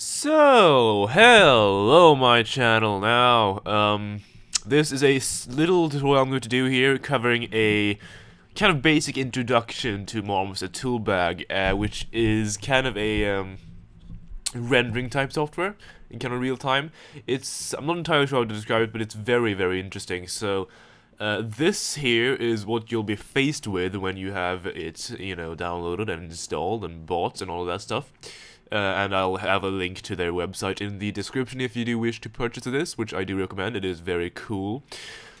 So, hello my channel now. This is a little tutorial I'm going to do here covering a kind of basic introduction to Marmoset Toolbag, which is kind of a rendering type software in kind of real time. I'm not entirely sure how to describe it, but it's very, very interesting. So, this here is what you'll be faced with when you have it, you know, downloaded and installed and bought and all that stuff. And I'll have a link to their website in the description if you do wish to purchase this, which I do recommend. It is very cool.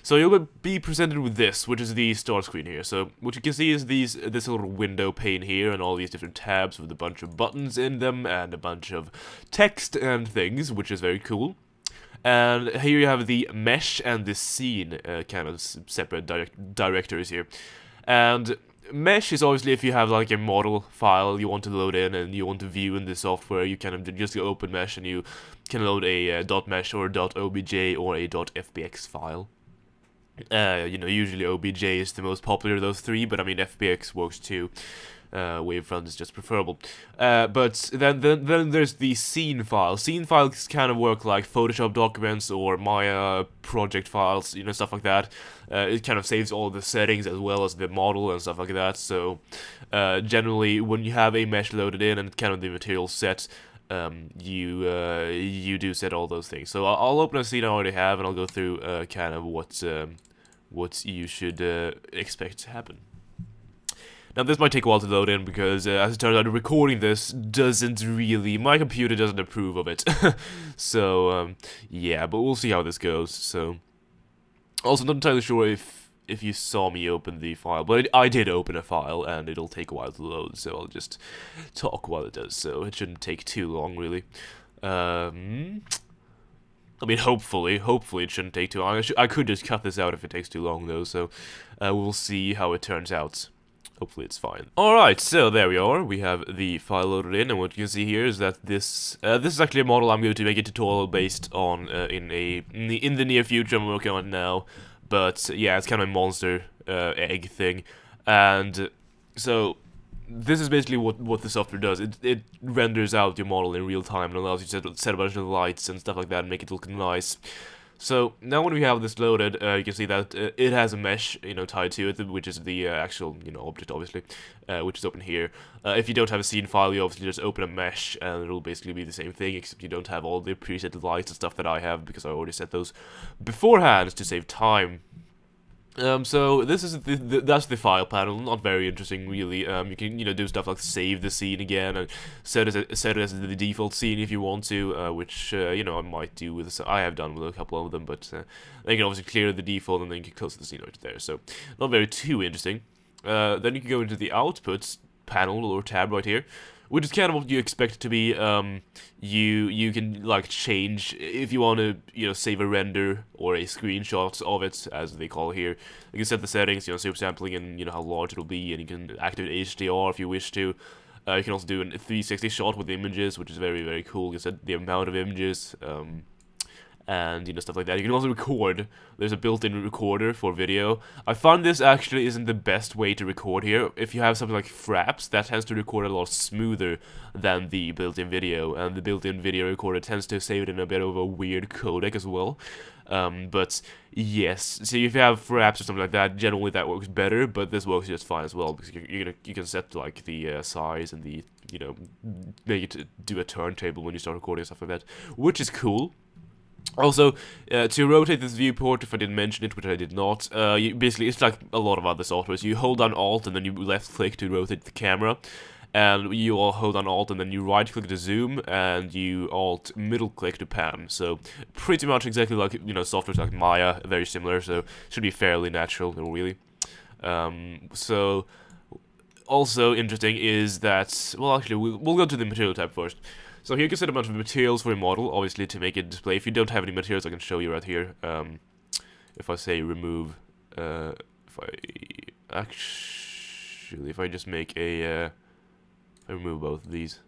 So you'll be presented with this, which is the start screen here. So what you can see is this little window pane here and all these different tabs with a bunch of buttons in them and a bunch of text and things, which is very cool. And here you have the mesh and the scene kind of separate directories here. And mesh is obviously if you have like a model file you want to load in and you want to view in the software, you can just go open mesh and you can load a .mesh or a .obj or a .fbx file. You know, usually obj is the most popular of those three, but I mean fbx works too. Wavefront is just preferable. But then there's the scene file. Scene files kind of work like Photoshop documents or Maya project files, you know, stuff like that. It kind of saves all the settings as well as the model and stuff like that. So generally, when you have a mesh loaded in and kind of the material set, you do set all those things. So I'll open a scene I already have and I'll go through kind of what you should expect to happen. Now this might take a while to load in because, as it turns out, recording this doesn't really, my computer doesn't approve of it. So, yeah, but we'll see how this goes. So, also not entirely sure if you saw me open the file, but I did open a file and it'll take a while to load, so I'll just talk while it does, so it shouldn't take too long, really. I mean, hopefully it shouldn't take too long. I could just cut this out if it takes too long, though, so we'll see how it turns out. Hopefully it's fine. Alright, so there we are. We have the file loaded in, and what you can see here is that this is actually a model I'm going to make a tutorial based on in the near future. I'm working on it now, but yeah, it's kind of a monster egg thing. And so this is basically what the software does. It renders out your model in real time and allows you to set a bunch of lights and stuff like that and make it look nice. So now when we have this loaded, you can see that it has a mesh, you know, tied to it, which is the actual, you know, object, obviously, which is open here. If you don't have a scene file, you obviously just open a mesh, and it'll basically be the same thing, except you don't have all the preset lights and stuff that I have, because I already set those beforehand to save time. So this is that's the file panel. Not very interesting, really. You can, you know, do stuff like save the scene again and set it as the default scene if you want to, which you know, I might do with this. I have done with a couple of them, but then you can obviously clear the default and then you can close the scene right there. So not very too interesting. Then you can go into the outputs panel or tab right here, which is kind of what you expect it to be. You can like change if you want to, you know, save a render or a screenshot of it, as they call here. You can set the settings, you know, super sampling and, you know, how large it'll be, and you can activate HDR if you wish to. You can also do a 360 shot with images, which is very, very cool. You can set the amount of images and, you know, stuff like that. You can also record. There's a built-in recorder for video. I found this actually isn't the best way to record here. If you have something like Fraps, that tends to record a lot smoother than the built-in video, and the built-in video recorder tends to save it in a bit of a weird codec as well. But yes, so if you have Fraps or something like that, generally that works better, but this works just fine as well, because you can set like the size and the, you know, make it do a turntable when you start recording, stuff like that, which is cool. Also, to rotate this viewport, if I didn't mention it, which I did not, you basically, it's like a lot of other software. So you hold down Alt and then you left click to rotate the camera, and you all hold down Alt and then you right click to zoom, and you Alt middle click to pan. So pretty much exactly like, you know, software like Maya, very similar. So should be fairly natural, really. So also interesting is that, well, actually we'll go to the material tab first. So here you can set a bunch of materials for your model, obviously, to make it display. If you don't have any materials, I can show you right here. If I say remove, if I just make a, I remove both of these.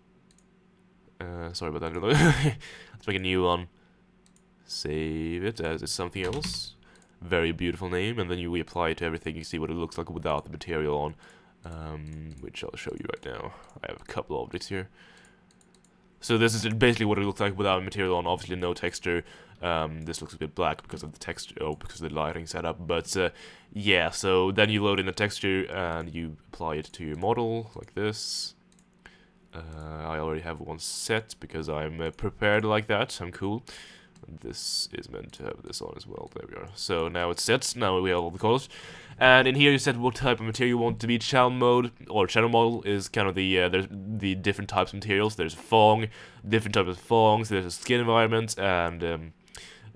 Sorry about that. Let's make a new one. Save it as it's something else. Very beautiful name, and then you reapply it to everything. You see what it looks like without the material on, which I'll show you right now. I have a couple objects here. So this is basically what it looks like without material on. Obviously, no texture. This looks a bit black because of the texture, because of the lighting setup. But yeah, so then you load in the texture and you apply it to your model like this. I already have one set because I'm prepared like that. I'm cool. This is meant to have this on as well. There we are. So now it's set. Now we have all the colors, and in here you set what type of material you want to be. Channel mode or channel model is kind of the there's the different types of materials. There's Fong, different types of Fongs. There's a skin environment and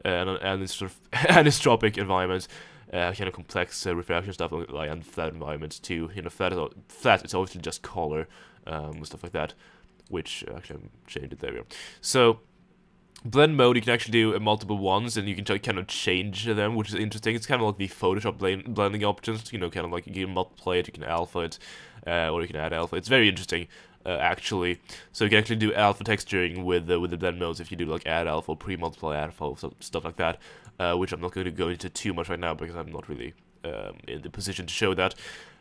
this sort of anisotropic environment, kind of complex refraction stuff like and flat environments too. You know, flat is obviously just color, stuff like that. Which actually I changed it. There we are. So. Blend mode, you can actually do multiple ones, and you can kind of change them, which is interesting. It's kind of like the Photoshop blending options, you know, kind of like you can multiply it, you can alpha it, or you can add alpha. It's very interesting, actually. So you can actually do alpha texturing with the blend modes if you do like add alpha, pre-multiply alpha, stuff like that, which I'm not going to go into too much right now because I'm not really in the position to show that.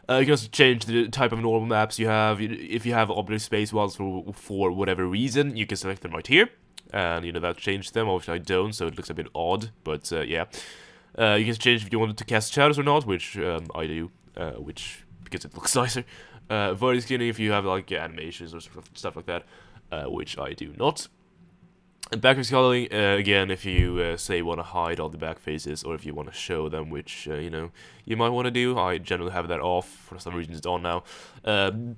You can also change the type of normal maps you have. If you have object space ones for whatever reason, you can select them right here. And, you know, that changed them. Obviously I don't, so it looks a bit odd, but, yeah. You can change if you wanted to cast shadows or not, which I do, because it looks nicer. Body skinning if you have, like, animations or stuff like that, which I do not. And backface coloring, again, if you, say, want to hide all the back faces, or if you want to show them, which, you know, you might want to do. I generally have that off. For some reason, it's on now.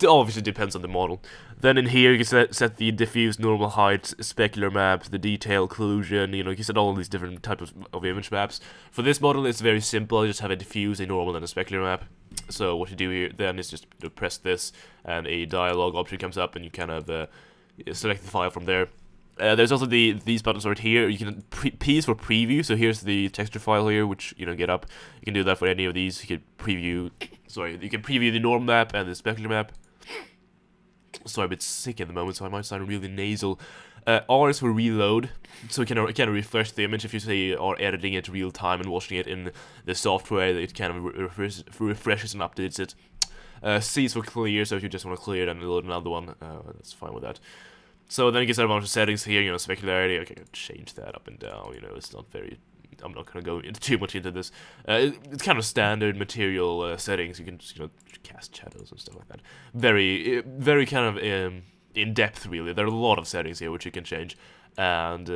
Obviously, depends on the model. Then in here, you can set the diffuse, normal height, specular maps, the detail, occlusion, you know, you can set all these different types of image maps. For this model, it's very simple. I just have a diffuse, a normal, and a specular map. So what you do here, then, is just press this, and a dialog option comes up, and you kind of select the file from there. There's also these buttons right here. You can P's for preview. So here's the texture file here, which you know get up. You can do that for any of these. You can preview. Sorry, you can preview the normal map and the specular map. Sorry, I'm a bit sick at the moment, so I might sound really nasal. R is for reload, so it kind of refresh the image if you say are editing it real time and watching it in the software. It kind of refreshes and updates it. C is for clear. So if you just want to clear it and load another one, that's fine with that. So then you can set a bunch of settings here, you know, specularity, okay, change that up and down, you know, it's not very, I'm not going to go into too much into this. It's kind of standard material settings, you can just, you know, cast shadows and stuff like that. Very, very kind of in-depth, really. There are a lot of settings here which you can change, and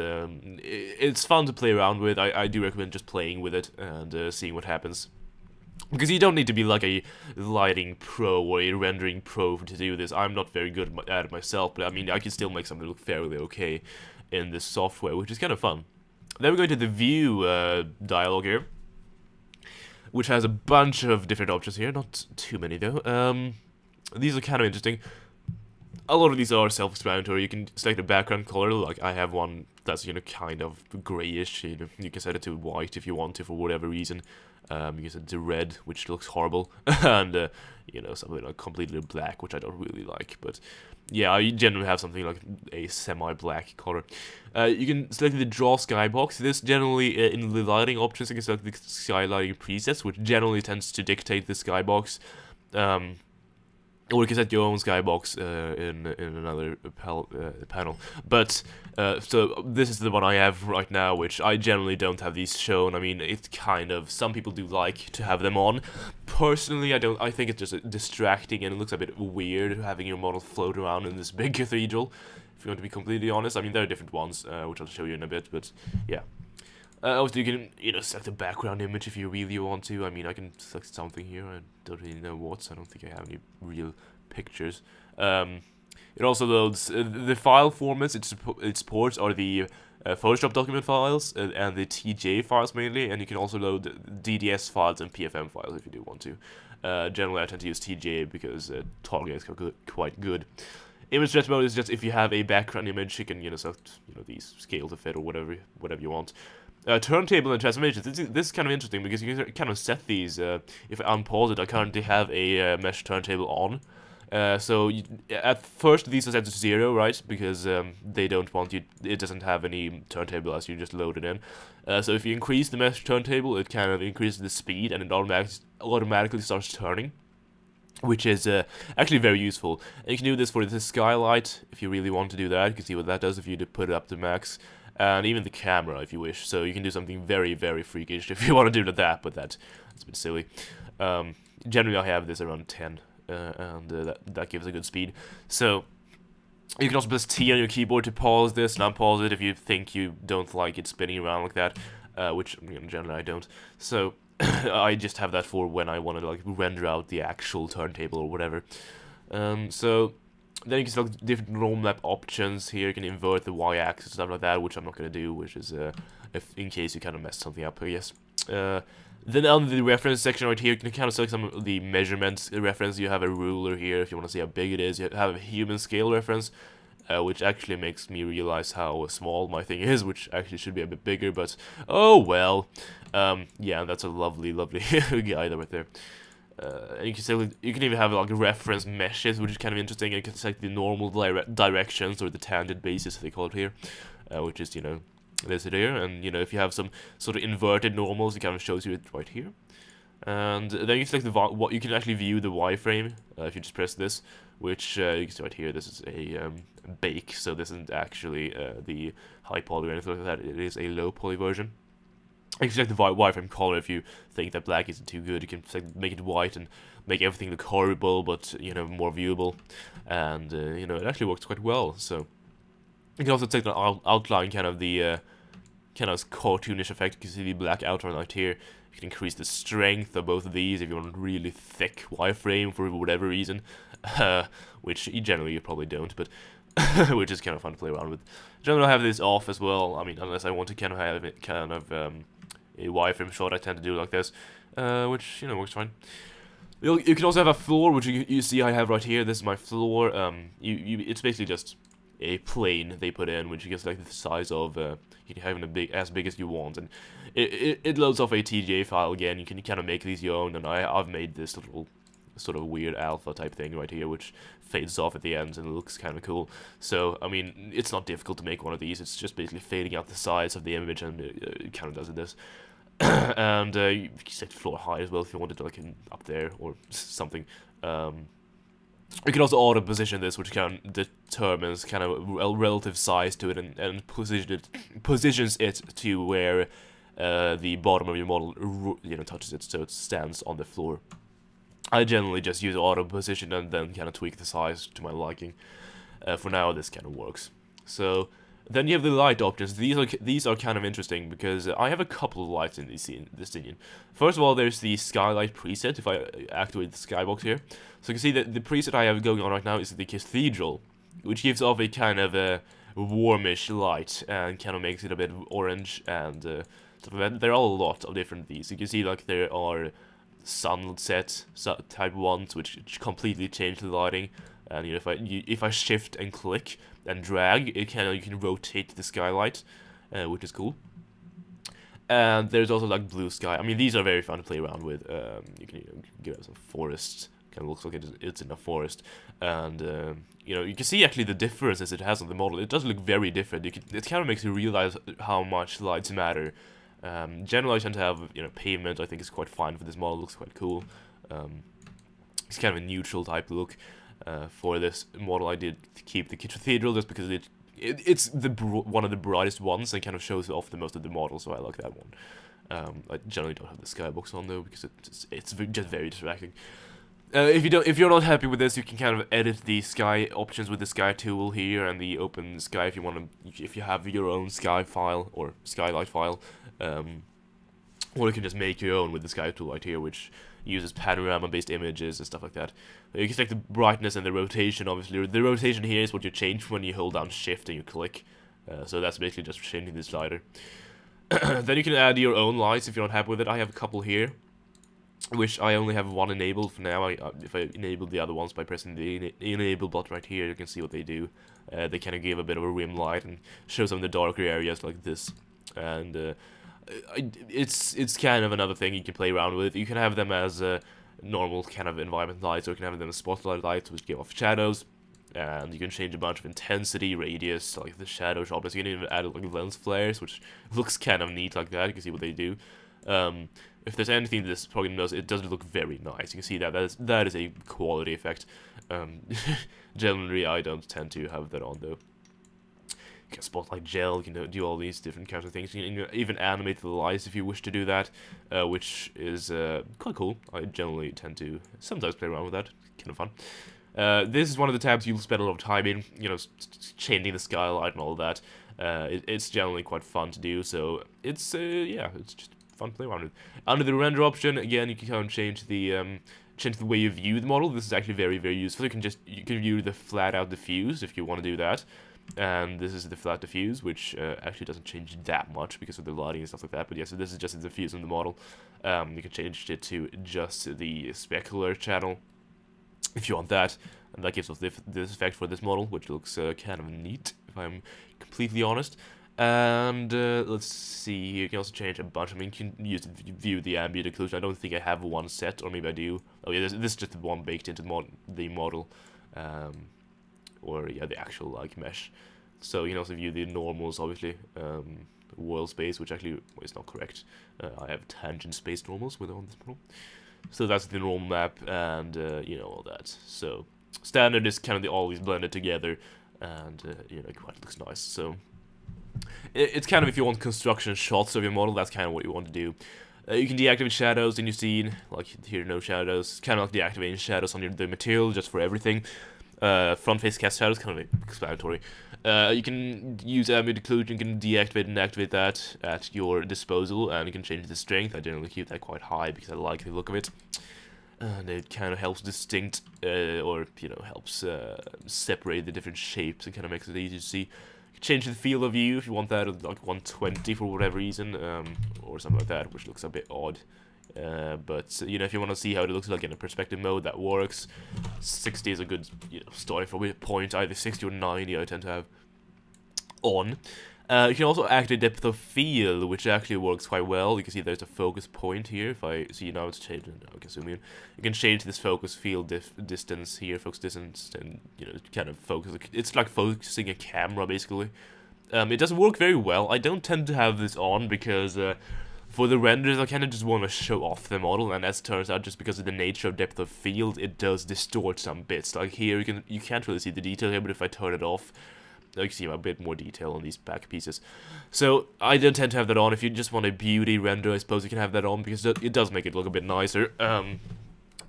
it's fun to play around with. I do recommend just playing with it and seeing what happens. Because you don't need to be like a lighting pro or a rendering pro to do this. I'm not very good at it myself, but I mean, I can still make something look fairly okay in this software, which is kind of fun. Then we go to the view dialog here, which has a bunch of different options here. Not too many, though. These are kind of interesting. A lot of these are self-explanatory. You can select a background color, like I have one that's, you know, kind of grayish. You know, you can set it to white if you want to for whatever reason. You can set it to red, which looks horrible, and, you know, something like completely black, which I don't really like, but, yeah, I generally have something like a semi-black color. You can select the draw skybox. This generally, in the lighting options, you can select the sky lighting presets, which generally tends to dictate the skybox. Or you can set your own skybox in another panel. But, so this is the one I have right now, which I generally don't have these shown. I mean, it's kind of, some people do like to have them on. Personally, I don't, I think it's just distracting and it looks a bit weird having your model float around in this big cathedral, if you want to be completely honest. I mean, there are different ones, which I'll show you in a bit, but yeah. Obviously, you can, you know, select a background image if you really want to. I mean, I can select something here. I don't really know what, so I don't think I have any real pictures. It also loads the file formats it supports are the Photoshop document files and the TJ files mainly, and you can also load DDS files and PFM files if you do want to. Generally, I tend to use TJ because Target is quite good. Image stretch mode is just if you have a background image, you can, you know, select, you know, these scale to fit or whatever you want. Turntable and transformations. This is kind of interesting because you can kind of set these. If I unpause it, I currently have a mesh turntable on. So at first these are set to 0, right? Because they don't want you. It doesn't have any turntable as you just load it in. So if you increase the mesh turntable, it kind of increases the speed and it automatically starts turning. which is actually very useful. And you can do this for the skylight if you really want to do that. You can see what that does if you put it up to max, and even the camera if you wish. So you can do something very, very freakish if you want to do that, but that's a bit silly. Generally, I have this around 10, and that gives a good speed. So you can also press T on your keyboard to pause this and unpause it if you think you don't like it spinning around like that, which, you know, generally I don't. So I just have that for when I want to like render out the actual turntable or whatever. So then you can select different roll map options here. You can invert the y-axis and stuff like that, which I'm not going to do, which is if in case you kind of mess something up, I guess. Then on the reference section right here, you can kind of select some of the measurements reference. You have a ruler here if you want to see how big it is. You have a human scale reference, which actually makes me realize how small my thing is, which actually should be a bit bigger, but oh well. Yeah, that's a lovely, lovely guy right there. And you can select, you can even have like reference meshes, which is kind of interesting. You can select the normal directions or the tangent basis they call it here, which is, you know, this here, and you know, if you have some sort of inverted normals, it kind of shows you it right here. And then you select the what you can actually view the wireframe if you just press this, which you can see right here. This is a bake, so this isn't actually the high poly or anything like that. It is a low poly version. You can select the wireframe color if you think that black isn't too good. You can select, make it white and make everything look horrible, but you know, more viewable. And you know, it actually works quite well. So you can also take the outline, kind of the kind of cartoonish effect. You can see the black outline right here. You can increase the strength of both of these if you want a really thick wireframe for whatever reason, which generally you probably don't, but which is kind of fun to play around with. Generally, I have this off as well. I mean, unless I want to kind of have it, kind of a wireframe shot, I tend to do like this, which, you know, works fine. You can also have a floor, which you see I have right here. This is my floor. It's basically just a plane they put in, which you can select the size of. You can have it as big as you want, and it loads off a TGA file again. You can kind of make these your own, and I've made this little sort of weird alpha type thing right here, which fades off at the ends and looks kind of cool. So I mean, it's not difficult to make one of these. It's just basically fading out the size of the image, and it kind of does this. And you can set floor high as well if you wanted to, like up there or something. You can also auto position this, which kind of determines kind of a relative size to it, and positions it to where the bottom of your model, you know, touches it, so it stands on the floor. I generally just use auto position and then kind of tweak the size to my liking. For now, this kind of works. So then you have the light options. These are kind of interesting because I have a couple of lights in this scene. First of all, there's the skylight preset. If I activate the skybox here, so you can see that the preset I have going on right now is the cathedral, which gives off a kind of a warmish light and kind of makes it a bit orange and stuff like that. There are a lot of different these. You can see like there are sunset type ones, which completely change the lighting. And you know, if I shift and click and drag, it can you can rotate the skylight, which is cool. And there's also like blue sky. I mean, these are very fun to play around with. You can, you know, give it some forest. Kind of looks like it's in a forest, and you know, you can see actually the differences it has on the model. It does look very different. It kind of makes you realize how much lights matter. Generally, I tend to have, you know, pavement. I think it's quite fine for this model. It looks quite cool. It's kind of a neutral type look. For this model, I did keep the cathedral just because it's the one of the brightest ones and kind of shows off the most of the model, so I like that one. I generally don't have the skybox on though because it's just very distracting. If you're not happy with this, you can kind of edit the sky options with the sky tool here and the open sky if you want to. If you have your own sky file or skylight file, or you can just make your own with the sky tool right here, which uses panorama-based images and stuff like that. You can select the brightness and the rotation, obviously. The rotation here is what you change when you hold down shift and you click. So that's basically just changing the slider. Then you can add your own lights if you're not happy with it. I have a couple here, which I only have one enabled for now. If I enable the other ones by pressing the enable button right here, you can see what they do. They kind of give a bit of a rim light and show some of the darker areas like this. And it's kind of another thing you can play around with. You can have them as normal kind of environment lights, or you can have them as spotlight lights, which give off shadows, and you can change a bunch of intensity, radius, like the shadow sharpness. You can even add like lens flares, which looks kind of neat like that. You can see what they do. if there's anything that this program does, it does look very nice. You can see that that is a quality effect. Generally, I don't tend to have that on, though. You can spotlight gel, you can do all these different kinds of things. You can even animate the lights if you wish to do that, which is quite cool. I generally tend to sometimes play around with that, kind of fun. This is one of the tabs you'll spend a lot of time in, you know, changing the skylight and all that. It's generally quite fun to do, so it's, yeah, it's just fun to play around with. Under the render option, again, you can kind of change the way you view the model. This is actually very, very useful. You can view the flat-out diffuse if you want to do that. And this is the flat diffuse, which actually doesn't change that much because of the lighting and stuff like that. But yeah, so this is just the diffuse on the model. You can change it to just the specular channel if you want that, and that gives us this effect for this model, which looks kind of neat, if I'm completely honest. And let's see, you can also change a bunch. I mean, you can use it to view the ambient occlusion. I don't think I have one set, or maybe I do. Oh yeah, this is just the one baked into the model. Or yeah, the actual like mesh. So you can also view the normals, obviously, world space, which actually is not correct. I have tangent space normals with on this model. So that's the normal map, and you know, all that. So standard is kind of always blended together, and you know, it quite looks nice. So it's kind of, if you want construction shots of your model, that's kind of what you want to do. You can deactivate shadows in your scene, like here, no shadows. Kind of like deactivating shadows on the material just for everything. Front face cast shadows, kind of explanatory. You can use ambient occlusion, you can deactivate and activate that at your disposal, and you can change the strength. I generally keep that quite high because I like the look of it, and it kind of helps distinct, or you know, helps separate the different shapes and kind of makes it easy to see. You can change the field of view if you want that, like 120 for whatever reason, or something like that, which looks a bit odd. But you know, if you want to see how it looks like in a perspective mode, that works. 60 is a good, you know, starting point. Either 60 or 90, I tend to have on. You can also activate depth of field, which actually works quite well. You can see there's a focus point here. If I see now, it's changing. I can zoom in. You can change this focus field distance here, focus distance, and you know, kind of focus. It's like focusing a camera basically. It doesn't work very well. I don't tend to have this on because. For the renders, I kind of just want to show off the model, and as it turns out, just because of the nature of depth of field, it does distort some bits. Like here, you can't really see the detail here, but if I turn it off, you can see a bit more detail on these back pieces. So I don't tend to have that on. If you just want a beauty render, I suppose you can have that on because it does make it look a bit nicer.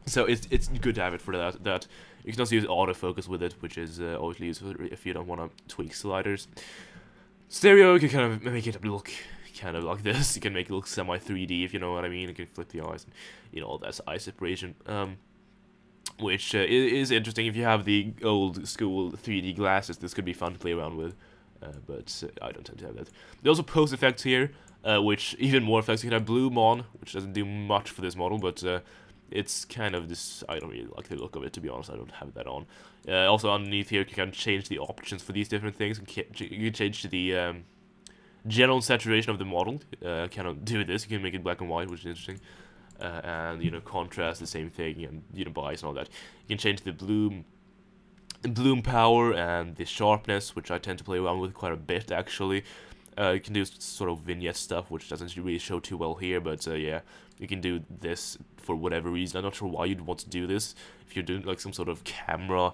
So it's good to have it for that. You can also use autofocus with it, which is obviously useful if you don't want to tweak sliders. Stereo, you can kind of make it look. Kind of like this, you can make it look semi 3D if you know what I mean. You can flip the eyes, and, you know, all that eye separation, which is interesting. If you have the old school 3D glasses, this could be fun to play around with, but I don't tend to have that. There's also post effects here, which even more effects. You can have bloom on, which doesn't do much for this model, but it's kind of this. I don't really like the look of it, to be honest. I don't have that on. Also underneath here, you can change the options for these different things. You can change to the general saturation of the model. Cannot do this. You can make it black and white, which is interesting, and you know, contrast, the same thing, and you know, bias and all that. You can change the bloom power and the sharpness, which I tend to play around with quite a bit actually. You can do sort of vignette stuff, which doesn't really show too well here, but yeah, you can do this for whatever reason. I'm not sure why you'd want to do this. If you're doing like some sort of camera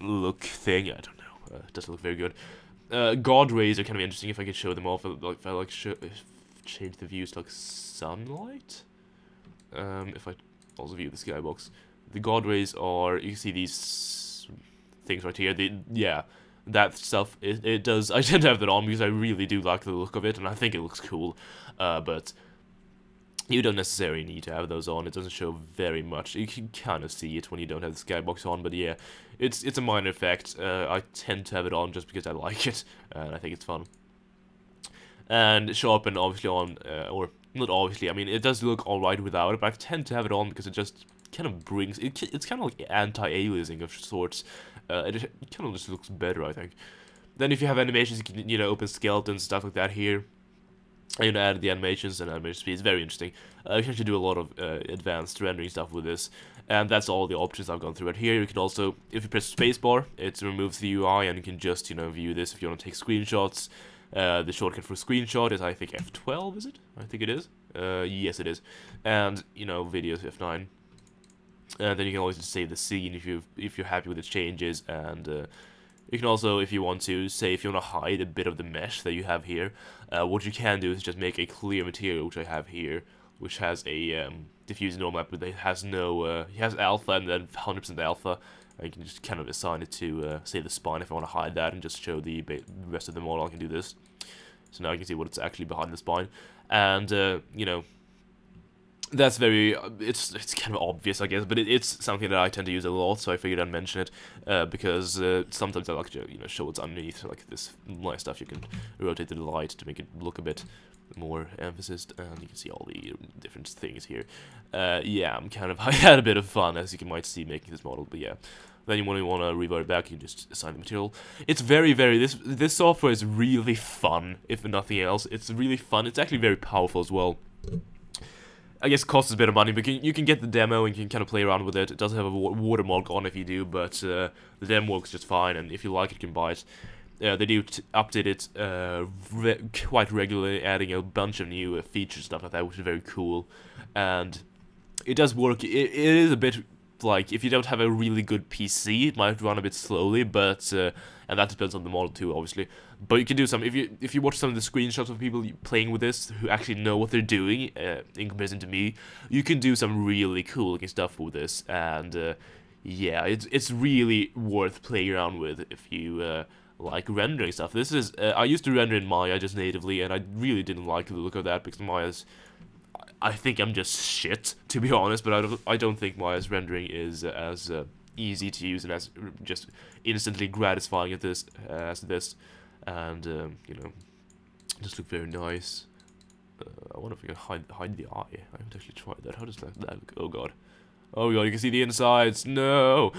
look thing, I don't know. It doesn't look very good. God rays are kind of interesting. If I could show them off, if I like change the views to like sunlight. If I also view the skybox, the God rays are, you can see these things right here. Yeah, that stuff it does. I tend to have that on because I really do like the look of it, and I think it looks cool. But you don't necessarily need to have those on. It doesn't show very much. You can kind of see it when you don't have the skybox on, but yeah, it's a minor effect. I tend to have it on just because I like it, and I think it's fun. And sharpen, obviously on, or not obviously, I mean, it does look alright without it, but I tend to have it on because it just kind of brings, it's kind of like anti-aliasing of sorts. It kind of just looks better, I think. Then if you have animations, you can, you know, open skeletons, stuff like that here. You know, add the animations and animation speed. It's very interesting. You can actually do a lot of advanced rendering stuff with this, and that's all the options I've gone through. Right here, you can also, if you press spacebar, it removes the UI, and you can just, you know, view this if you want to take screenshots. The shortcut for screenshot is, I think, F12. Is it? I think it is. Yes, it is. And, you know, videos F9. Then you can always just save the scene if you're happy with the changes, and you can also, if you want to, say if you want to hide a bit of the mesh that you have here, what you can do is just make a clear material, which I have here, which has a diffuse normal map, but it has no, it has alpha and then 100% alpha. And you can just kind of assign it to, say, the spine if I want to hide that and just show the rest of the model. I can do this. So now you can see what it's actually behind the spine, and you know, that's very, it's kind of obvious, I guess, but it's something that I tend to use a lot, so I figured I'd mention it, because sometimes I like to, you know, show what's underneath, like this nice stuff. You can rotate the light to make it look a bit more emphasized, and you can see all the different things here. Yeah, I had a bit of fun, as you might see, making this model, but yeah. Then when you want to revert it back, you just assign the material. It's this software is really fun, if nothing else. It's really fun. It's actually very powerful as well. I guess it costs a bit of money, but you can get the demo and you can kind of play around with it. It doesn't have a watermark on if you do, but the demo works just fine, and if you like it, you can buy it. They do update it quite regularly, adding a bunch of new features, stuff like that, which is very cool. And it does work. It is a bit... like, if you don't have a really good PC, it might run a bit slowly, but and that depends on the model too, obviously. But you can do some, if you watch some of the screenshots of people playing with this who actually know what they're doing, in comparison to me, you can do some really cool looking stuff with this. And yeah, it's really worth playing around with if you like rendering stuff. This is I used to render in Maya just natively, and I really didn't like the look of that, because Maya's, I think I'm just shit, to be honest, but I don't think Maya's rendering is as easy to use and as just instantly gratifying at this as this, and you know, just look very nice. I wonder if we can hide the eye. I haven't actually tried that. How does that look? Oh god, oh god, you can see the insides. No.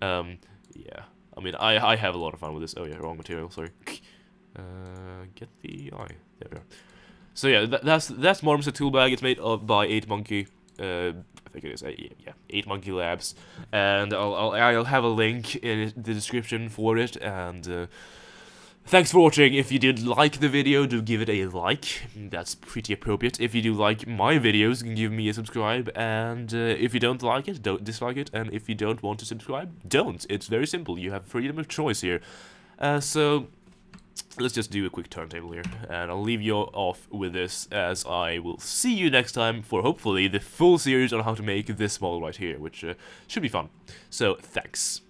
Yeah, I mean, I have a lot of fun with this. Oh yeah, wrong material. Sorry. Get the eye. There we go. So yeah, that's Marmoset Toolbag. It's made by 8monkey. I think it is. Yeah, 8monkeylabs. And I'll have a link in the description for it. And thanks for watching. If you did like the video, do give it a like. That's pretty appropriate. If you do like my videos, you can give me a subscribe. And if you don't like it, don't dislike it. And if you don't want to subscribe, don't. It's very simple. You have freedom of choice here. So. Let's just do a quick turntable here, and I'll leave you off with this, as I will see you next time for hopefully the full series on how to make this model right here, which should be fun. So, thanks.